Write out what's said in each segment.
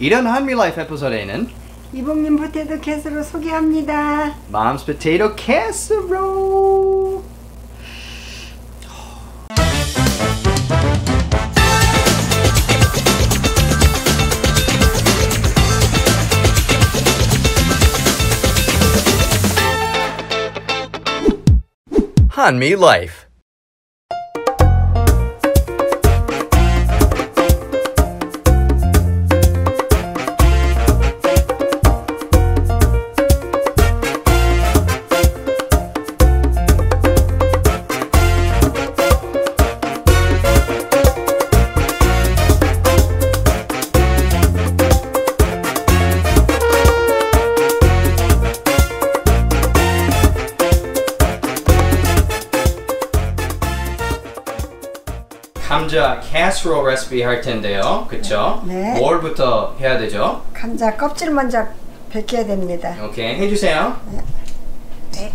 이런 한미 라이프 에피소드에는 이복님 포테이토 캐스로 소개합니다. 맘스 포테이토 캐스로. 한미 라이프. 감자 캐스롤 레시피 할 텐데요, 그쵸? 네. 뭘부터 해야 되죠? 감자 껍질 먼저 벗겨야 됩니다. 오케이, 해주세요. 네. 네.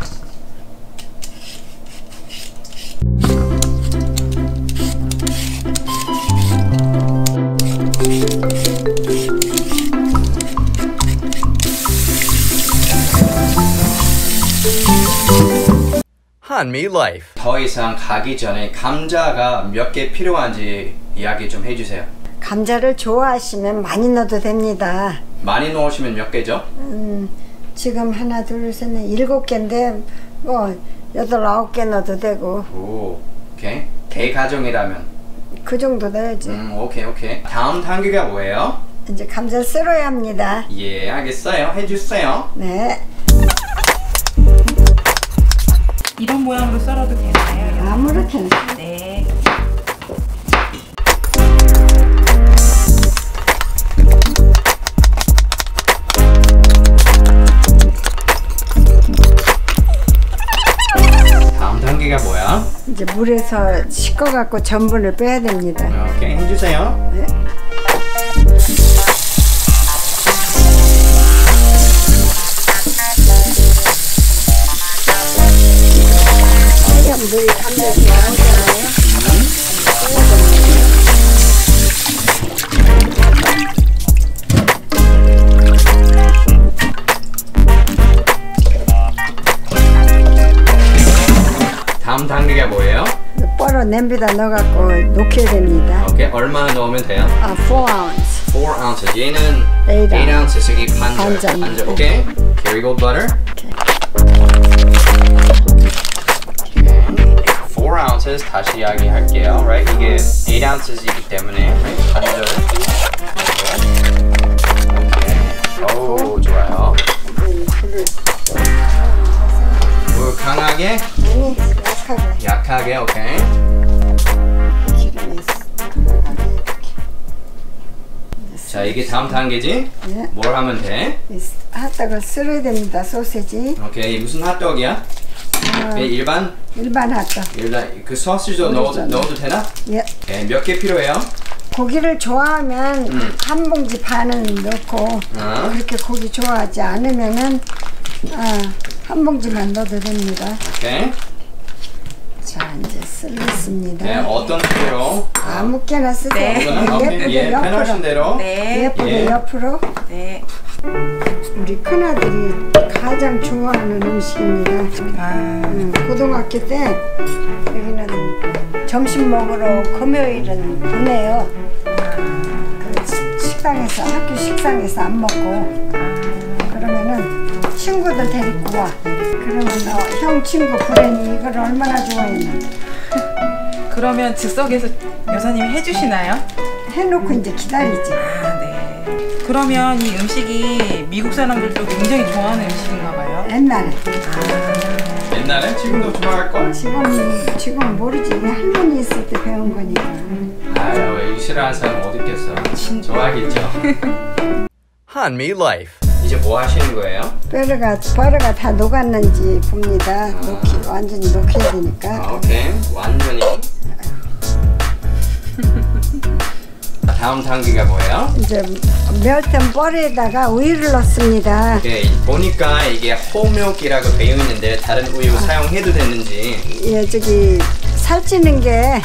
한미 라이프. 더 이상 가기 전에 감자가 몇 개 필요한지 이야기 좀 해주세요. 감자를 좋아하시면 많이 넣어도 됩니다. 많이 넣으시면 몇 개죠? 지금 하나 둘 셋 넷 7개인데 뭐 8, 9개 넣어도 되고. 오, 오케이. 대가정이라면 그 정도 넣어야지. 오케이, 오케이. 다음 단계가 뭐예요? 이제 감자를 썰어야 합니다. 예, 알겠어요. 해주세요. 네. 이런 모양으로 썰어도 되나요? 아무렇게나. 네. 다음 단계가 뭐야? 이제 물에서 씻어갖고 전분을 빼야 됩니다. 오케이, 해주세요. 네. 물이 감자 좋아하잖아요. 다음 단계가 뭐예요? 뻘어 냄비다 넣어갖고 녹여야 됩니다. 오케이, 얼마나 넣으면 돼요? 4 ounces. 4 ounces. 얘는 8 ounces. 여기 반절. 반절. 오케이. Kerrygold butter. 다시 이야기할게요. Right? 이게 8 ounces이기 때문에 반절. 오케이. 오, 좋아요. 물 강하게? 아니, 약하게. 약하게, 오케이. 자, 이게 다음 단계지? 네. 뭘 하면 돼? 핫도그를 썰어야 됩니다. 소시지. 오케이, 무슨 핫도그야? 일반? 일반 핫도그. 일반 그 소시지도 넣어도 되나? 예. 네, 몇 개 필요해요? 고기를 좋아하면 한 봉지 반은 넣고 그렇게 고기 좋아하지 않으면은 한 봉지만 넣어도 됩니다. 오케이. 자, 이제 쓸겠습니다. 네, 어떤 식으로? 아무게나 쓰세요. 네. 예쁘게 예, 옆으로. 편하신 대로. 네. 예쁘게 예. 옆으로. 네. 우리 큰아들이 가장 좋아하는 음식입니다. 고등학교 때 여기는 점심 먹으러 금요일은 보내요. 그 식당에서, 학교 식당에서 안 먹고 그러면은 친구들 데리고 와. 그러면 형 친구 불행이 이걸 얼마나 좋아했나. 그러면 즉석에서 여사님이 해주시나요? 해놓고 이제 기다리지. 그러면 이 음식이 미국 사람들도 굉장히 좋아하는 음식인가 봐요? 옛날에. 옛날에? 지금도 좋아할걸? 지금 모르지. 이게 할머니 있을 때 배운 거니까. 아유, 애기 싫어하는 사람 어디 있겠어. 좋아하겠죠. 한미 라이프. 이제 뭐 하시는 거예요? 뼈가 다 녹았는지 봅니다. 완전히 녹여야 되니까. 오케이. 완전히. 다음 단계가 뭐예요? 이제 멸된 뻘에다가 우유를 넣습니다. 오케이, 보니까 이게 호밀이라고 되어 있는데 다른 우유 사용해도 되는지. 예, 저기 살찌는 게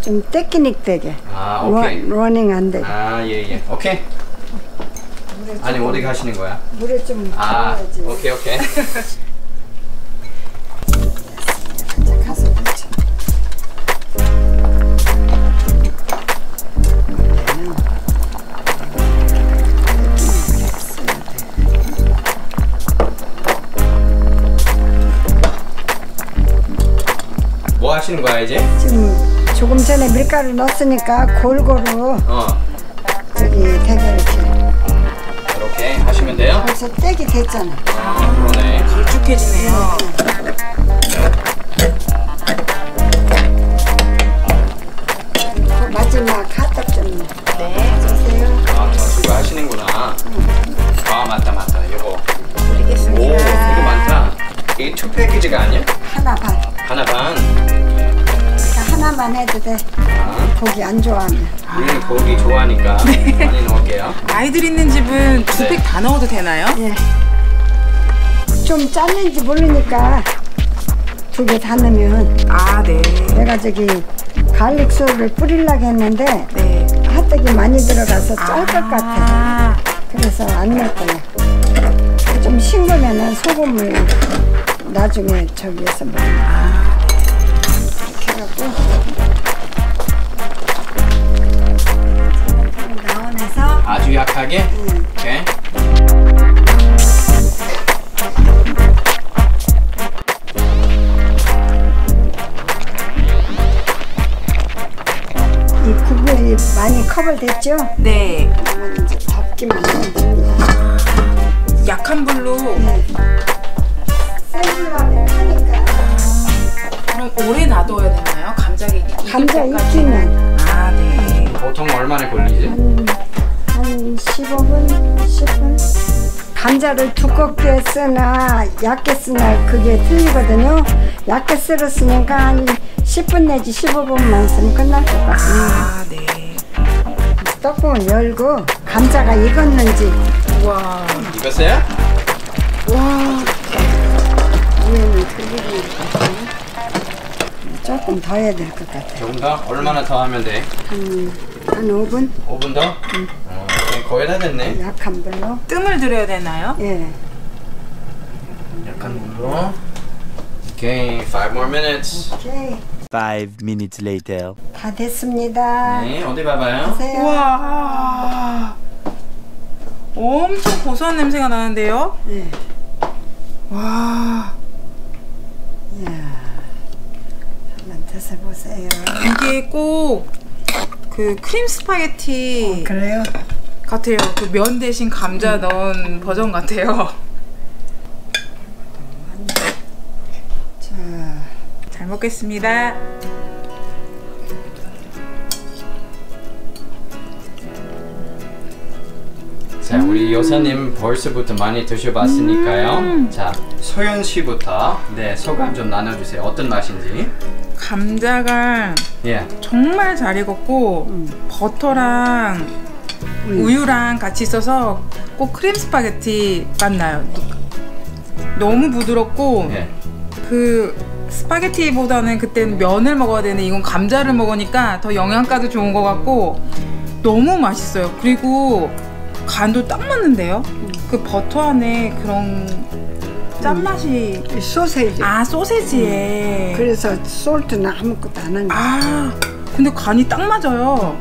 좀 떼끼닉 되게. 아, 오케이. 러닝 안 되게. 아, 예예. 오케이. 아니, 어디 가시는 거야? 물에 좀 담아야지. 아, 오케이. 뭐 하시는 거야 이제? 지금 조금 전에 밀가루 넣었으니까 골고루 저기 되게 이렇게 하시면 돼요? 벌써 떼기 됐잖아. 아, 그러네. 걸쭉해지네요. 마지막 핫도그 좀. 네, 주세요. 아, 저수거 하시는구나. 아, 맞다. 이거. 모르겠습니다. 오, 되게 많다. 이게 2 패키지가 아니야? 하나 반. 하나만 해도 돼. 아. 고기 안 좋아하면. 고기 좋아하니까 많이 넣을게요. 아이들 있는 집은 2팩 다 넣어도 되나요? 네. 좀 짰는지 모르니까 2개 다 넣으면. 아, 네. 내가 저기 갈릭 소스를 뿌리려고 했는데 핫도그 많이 들어가서 짤 것 같아. 그래서 안 넣을 거야. 좀 싱거면은 소금을 나중에 저기에서 먹어. 다운해서 아주 약하게? 오케이. 이 국물이 많이 커버됐죠? 네. 그러면 이제 덮기만 하면 됩니다. 약한 불로? 네. 센 불로 하면 타니까. 그럼 오래 놔둬야 되나요? 감자 익히면. 아, 네. 보통 얼마나 걸리지? 한 15분? 감자를 두껍게 쓰나 얇게 쓰나 그게 틀리거든요. 얇게 썰었으니까 한 10분 내지 15분만 쓰면 끝날 것 같아요. 아, 네. 뚜껑을 열고 감자가 익었는지. 우와. 익었어요? 와. 위에는 들리고. 조금 더 해야 될 것 같아요. 조금 더? 얼마나 더 하면 돼? 한 5분? 5분 더? 응. 거의 다 됐네. 약한 불로. 뜸을 들여야 되나요? 예. 하고. Okay, 5 more minutes. Okay. 5 minutes later. 다 됐습니다. 네, 어디 봐봐요. 와, 엄청 고소한 냄새가 나는데요. 네. 와. 이야. 한번 드셔보세요. 이게 꼭 그 크림 스파게티. 그래요? 같아요. 그 면 대신 감자 넣은 버전 같아요. 자, 잘 먹겠습니다. 자, 우리 여사님 벌써부터 많이 드셔봤으니까요. 자, 소연 씨부터 네 소감 좀 나눠주세요. 어떤 맛인지. 감자가 예. 정말 잘 익었고 버터랑 우유랑 같이 있어서 꼭 크림 스파게티 맛 나요. 너무 부드럽고 예. 그 스파게티보다는 그때는 면을 먹어야 되는데 이건 감자를 먹으니까 더 영양가도 좋은 것 같고 너무 맛있어요. 그리고 간도 딱 맞는데요. 그 버터 안에 그런 짠맛이 소세지. 아 소세지에 그래서 솔트는 아무것도 안 하는 거예요. 아 근데 간이 딱 맞아요.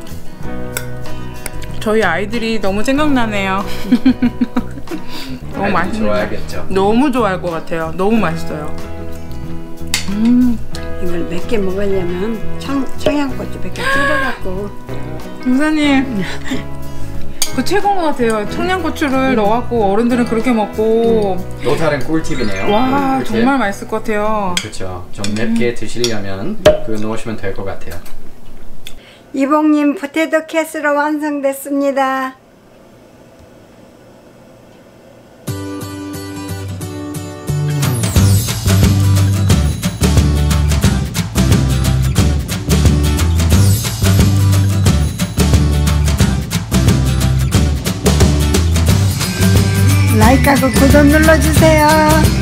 저희 아이들이 너무 생각나네요. 너무 맛있는 좋아하겠죠. 너무 좋아할 것 같아요. 너무 맛있어요. 이걸 몇 개 먹으려면 청양고추 몇 개 썰어갖고. 용사님 그 최고인 것 같아요. 청양고추를 넣어갖고 어른들은 그렇게 먹고. 또 다른 꿀팁이네요. 와 꿀팁. 정말 맛있을 것 같아요. 그렇죠. 좀 맵게 드시려면 그 넣으시면 될 것 같아요. 이복님 포테이토 캐스로 완성됐습니다. 라이크하고 구독 눌러주세요.